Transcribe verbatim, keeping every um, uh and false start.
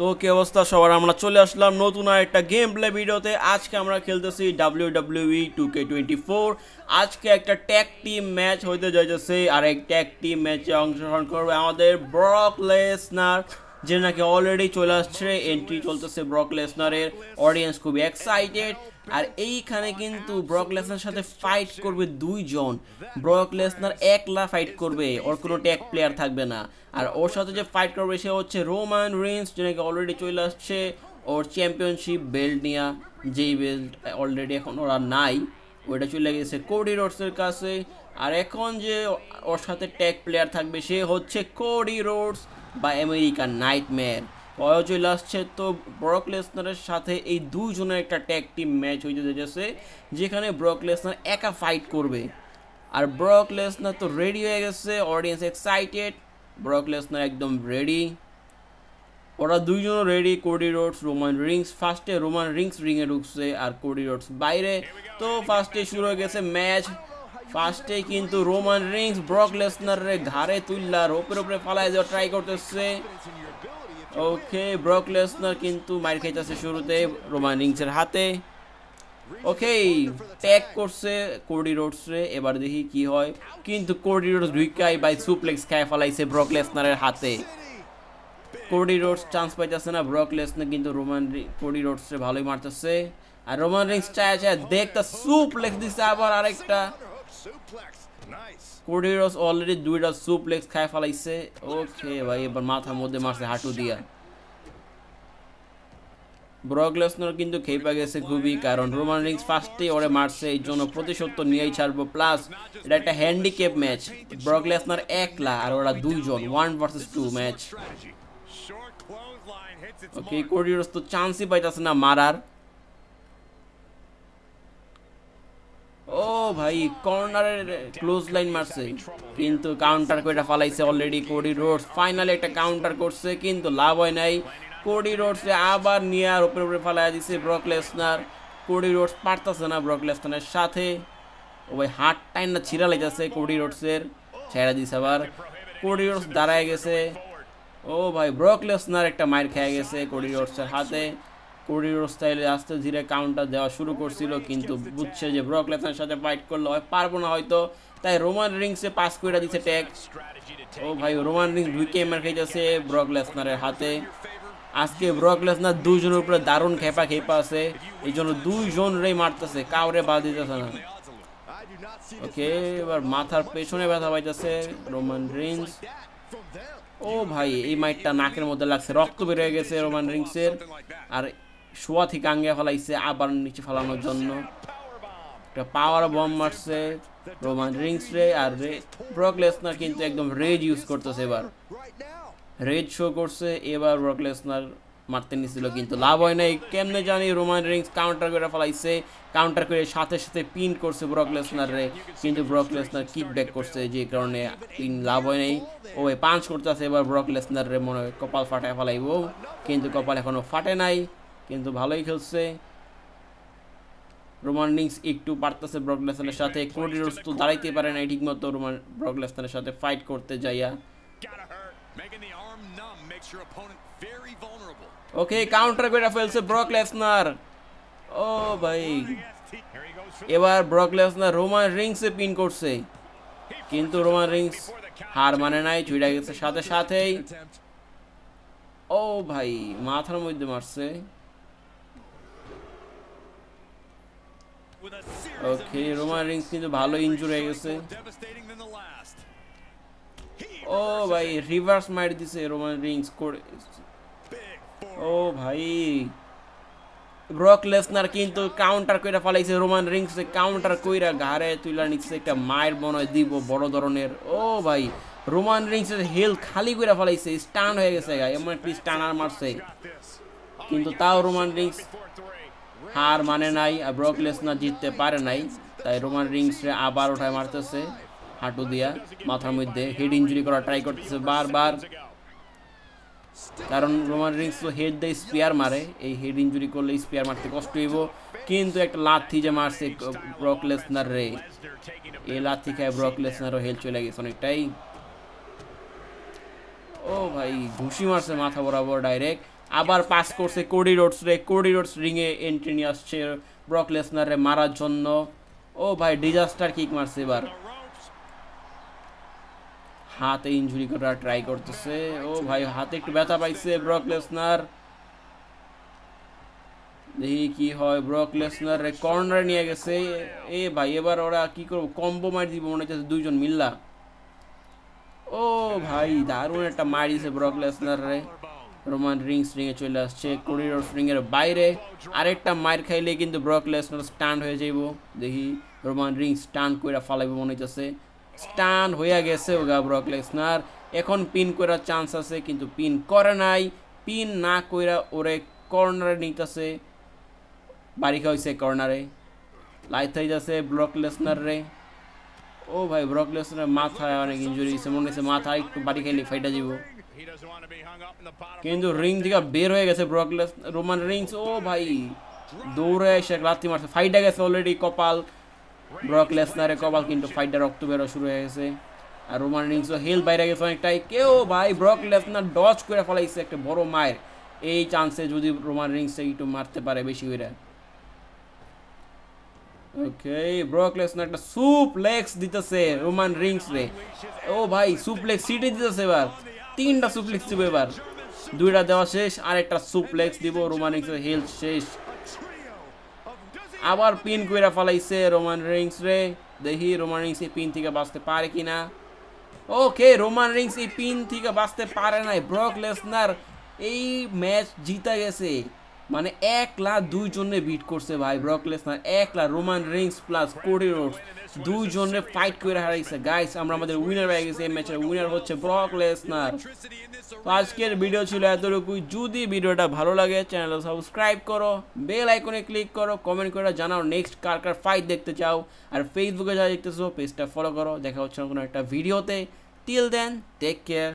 তো কি অবস্থা সবার, আমরা চলে আসলাম নতুন একটা গেম প্লে ভিডিওতে। আজকে আমরা খেলতেছি W W E two K twenty four. আজকে একটা ট্যাগ টিম ম্যাচ হইতে যাইতেছে, আর এই ট্যাগ টিম ম্যাচে অংশগ্রহণ করবে আমাদের ব্রক লেসনার, যে নাকি অলরেডি চলে আসছে। এন্ট্রি চলতেছে ব্রক লেসনারের, অডিয়েন্স খুবই এক্সাইটেড। আর এইখানে কিন্তু ব্রক লেসনার সাথে ফাইট করবে দুইজন। ব্রক লেসনার একলা ফাইট করবে, ওর কোনো ট্যাগ প্লেয়ার থাকবে না। আর ওর সাথে যে ফাইট করবে সে হচ্ছে রোমান রেইন্স, যে নাকি অলরেডি চলে আসছে ওর চ্যাম্পিয়নশিপ বেল্ট নিয়ে, যেই বেল্ট অলরেডি এখন ওরা নাই, ওইটা চলে গেছে কোডি রোডসের কাছে। আর এখন যে ওর সাথে ট্যাগ প্লেয়ার থাকবে সে হচ্ছে কোডি রোডস বা আমেরিকান নাইটম্যান, ওই চলে আসছে। তো ব্রক লেসনারের সাথে এই দুইজনের একটা ট্যাগ টিম ম্যাচ হইতে যাচ্ছে, যেখানে ব্রক লেসনার একা ফাইট করবে। আর ব্রক লেসনার তো রেডি হয়ে গেছে, অডিয়েন্স এক্সাইটেড, ব্রক লেসনার একদম রেডি, ওরা দুইজনও ready, Cody Rhodes, Roman Reigns. ফার্স্টে রোমান রিংস রিংয়ে ঢুকছে আর কোডি রোডস বাইরে। তো ফার্স্টে শুরু হয়ে গেছে ম্যাচ। ফার্স্টে কিন্তু রোমান রিংস ব্রক লেসনারের ঘাড়ে তুললা রোপের উপরে ফালায় দেওয়া ট্রাই করতেছে। ওকে, ব্রক লেসনার কিন্তু মার খাইতেছে শুরুতে রোমান রিংসের হাতে। ওকে, ট্যাগ করছে কোডি রোডসে, এবার দেখি কি হয়। কিন্তু কোডি রোডস ঢুকাই বাই সুপ্লেক্স খায় ফালাইছে ব্রক লেসনারের হাতে। কোডি রোডস চান্স পাইতেছে না, ব্রক লেসনার কিন্তু রোমান কোডি রোডসে ভালোই মারতেছে। আর রোমান রিংস চায় চায় দেখতে সুপ্লেক্স দিচ্ছে আবার আরেকটা। কোডি রোডস অলরেডি দুইটা সুপ্লেক্স খায় ফেলাইছে। ওকে ভাই, এবার মাথার মধ্যে মারছে হাঁটু দিয়া। ব্রক লেসনার কিন্তু খেপে গেছে খুবই, কারণ রোমান রিংস ফার্স্টেই ওরে মারছে, এই জন্য প্রতিশোধ তো নিয়েই ছাড়বো। প্লাস এটা একটা হ্যান্ডিক্যাপ ম্যাচ, ব্রক লেসনার একলা আর ওরা দুইজন, one versus two match. Okay, Cody Rhodes তো চান্সই পাইতেছে না মারার। ও ভাই, কর্নারের ক্লোজ লাইন মারছে, কিন্তু কাউন্টার করে ফালাইছে অলরেডি কোডি রোডস। ফাইনালি একটা কাউন্টার করছে কিন্তু লাভ হয় নাই, কোডি রোডসে আবার নিয়ে আর উপরে উপরে ফালাই দিচ্ছে ব্রক লেসনার। কোডি রোডস পারতেছে না ব্রক লেসনারের সাথে। ও ভাই, হার্ট টাইম না ছিঁড়া লেগেছে কোডি রোডসের, ছেড়া দিছে আবার। কোডি রোডস দাঁড়ায় গেছে। ও ভাই, ব্রক লেসনার একটা মার খেয়ে গেছে কোডি রোডসের হাতে। কোডি রোডস তাইলে আস্তে ধীরে কাউন্টার দেওয়া শুরু করছিল, কিন্তু বুঝছে যে ব্রক লেসনারের সাথে ফাইট করলে হয় পারবো না হয়তো, তাই রোমান রিংসে পাস করে দিচ্ছে ট্যাগ। ও ভাই, রোমান রিংস ঢুকে মার খেয়েছে ব্রক লেসনারের হাতে। আজকে ব্রক লেসনার দুইজনের উপরে দারুণ খেপা খেপা আছে, এই জন্য দুইজনরেই মারতেছে, কাউরে বাদ দিতেছে না। ওকে, এবার মাথার পেছনে ব্যথা পাইতেছে রোমান রিংস। ও ভাই, এই মাইটটা নাকের মধ্যে লাগছে, রক্ত বেরিয়ে গেছে রোমান রিংসের। আর শোয়া থেকে আঙ্গিয়া ফেলাইছে আবার নিচে ফেলানোর জন্য, একটা পাওয়ার বম মারছে রোমান রিংস রে। আর ব্রক লেসনার কিন্তু একদম রেজ ইউজ করতেছে, এবার রেজ শো করছে। এবার ব্রক লেসনার মারতে নিছিল কিন্তু লাভ হয় নাই, কেমনে জানি রোমান রিংস কাউন্টার করে ফেলাইছে। কাউন্টার করে সাথে সাথে পিন করছে ব্রক লেসনার রে, কিন্তু ব্রক লেসনার কিক ব্যাক করছে, যে কারণে পিন লাভ হয় নাই। ও পাঞ্চ করতেছে এবার ব্রক লেসনার রে, মনে হয় কপাল ফাটায় ফেলাইব, কিন্তু কপাল এখনো ফাটে নাই, কিন্তু ভালোই খেলছে। রোমান রিংস একটু পারতেছে ব্রক লেসনারের সাথে। কোডি রোডস তো দাঁড়াইতে পারে না ঠিকমতো রোমান ব্রক লেসনারের সাথে ফাইট করতে যাইয়া। ওকে, কাউন্টার করে ফেলছে ব্রক লেসনার। ও ভাই, এবার ব্রক লেসনার রোমান রিংসে পিন করছে, কিন্তু রোমান রিংস হার মানে নাই, ছুটে গেছে সাথে সাথেই। ও ভাই, মাথার মধ্যে মারছে। ওকে, রোমান রিংস কিন্তু ভালো ইনজুরি হয়ে গেছে। ও ভাই, রিভার্স মার দিছে রোমান রিংস। ও ভাই, ব্রক লেসনার কিন্তু কাউন্টার কইরা ফলাইছে রোমান রিংস, কাউন্টার কইরা ঘাড়ে তুইলা নিচ্ছে, একটা মায়ের বনয় দিব বড় ধরনের। ও ভাই, রোমান রিংসের হেল খালি কইরা ফলাইছে, স্টান হয়ে গেছে গায়, এমন একটা স্টানার মারছে, কিন্তু তাও রোমান রিংস হার মানে নাই, আর ব্রক লেসনার জিততে পারে নাই, তাই রোমান রিংসে আবার ওঠায় মারতেছে হাঁটু দিয়া, মাথার মধ্যে। হেড ইঞ্জুরি করা ট্রাই করতেছে বারবার, কারণ রোমান রিংস তো হেড দিয়ে স্পিয়ার মারে, এই হেড ইঞ্জুরি করলে স্পিয়ার মারতে কষ্ট হইব। কিন্তু একটা লাথি যে মারছে ব্রক লেসনার রে, এই লাথি খায় ব্রক লেসনারও হেল চলে গেছে অনেকটাই। ও ভাই, ঘুষি মারছে মাথা বরাবর ডাইরেক্ট। আবার পাস করছে কোডি রোডস রে। কোডি রোডস রিংয়ে এন্ট্রি নিয়ে আসছে ব্রক লেসনারে মারার জন্য। ও ভাই ডিজাস্টার কিক মারছে এবার, হাতে ইনজুরি করার ট্রাই করতেছে। ও ভাই হাতে একটু ব্যথা পাইছে ব্রক লেসনার, দেখি কি হয়। ব্রক লেসনার রে কর্নারে নিয়ে গেছে। এ ভাই এবার ওরা কি করবো, কম্বো মার দিব মনে হচ্ছে দুইজন মিল্লা। ও ভাই দারুণ একটা মার দিছে ব্রক লেসনার রে। রোমান রিংস রিংয়ে চলে আসছে, কোডি রোডস রিংয়ের বাইরে। আরেকটা মার খাইলে কিন্তু ব্রক লেসনার স্টান্ড হয়ে যাইব। দেখি রোমান রিংস স্টান্ড কইরা ফালাইব মনে হইতেছে। স্টান্ড হইয়া গেছে ওগা ব্রক লেসনার। এখন পিন করার চান্স আছে কিন্তু পিন করে নাই। পিন না কইরা ওরে কর্নারে নিতেছে, বাড়ি খাওয়াইছে কর্নারে, লাইট হইতেছে ব্রক লেসনার রে। ও ভাই ব্রক লেসনার মাথায় অনেক ইঞ্জুরি হয়েছে মনে হচ্ছে, মাথায় একটু বাড়ি খাইলে ফাইটা যাব। কিন্তু রিং থেকে বের হয়ে গেছে ব্রক লেসনার। রোমান রিংস ও ভাই দৌড়ে এসে লাথি মারছে, ফাইটা গেছে অলরেডি কপাল ব্রক লেসনারের কপাল, কিন্তু ফাইটটা রক্ত বেরো শুরু হয়ে গেছে। আর রোমান রিংসও হেল বাইরে গেছে অনেকটাই। কেউ ভাই ব্রক লেসনার ডজ করে ফেলাইছে একটা বড় মায়ের। এই চান্সে যদি রোমান রিংস একটু মারতে পারে বেশি করে। ওকে ব্রক লেসনার একটা সুপ্লেক্স দিতেছে রোমান রিংস রে। ও ভাই সুপ্লেক্স সিটি দিতেছে এবার, তিনটা সুপ্লেক্স দিব এবার। দুইটা দেওয়া শেষ, আর একটা সুপ্লেক্স দিব। রোমান রিংসের হেল শেষ, আবার পিন কইরা ফালাইছে রোমান রিংস রে। দেখি রোমান রিংস এই পিন থেকে বাঁচতে পারে কিনা। ওকে রোমান রিংস এই পিন থেকে বাঁচতে পারে নাই। ব্রক লেসনার এই ম্যাচ জিতা গেছে, মানে এক লাখ দুইজনে বিট করছে ভাই ব্রক লেসনার। এক lakh Roman Reigns plus Cody Rhodes দুইজনে ফাইট করে হারাইছে। গাইস আমরা আমাদের উইনার হয়ে গেছে, এই ম্যাচের উইনার হচ্ছে ব্রক লেসনার। তো আজকের ভিডিও ছিল এতটুকুই। যদি ভিডিওটা ভালো লাগে চ্যানেলটা সাবস্ক্রাইব করো, বেল আইকনে ক্লিক করো, কমেন্ট করে জানাও নেক্সট কার কার ফাইট দেখতে চাও। আর ফেসবুকে যা দেখতেছো পেজটা ফলো করো। দেখা হচ্ছে কোনো একটা ভিডিওতে। Till then take care.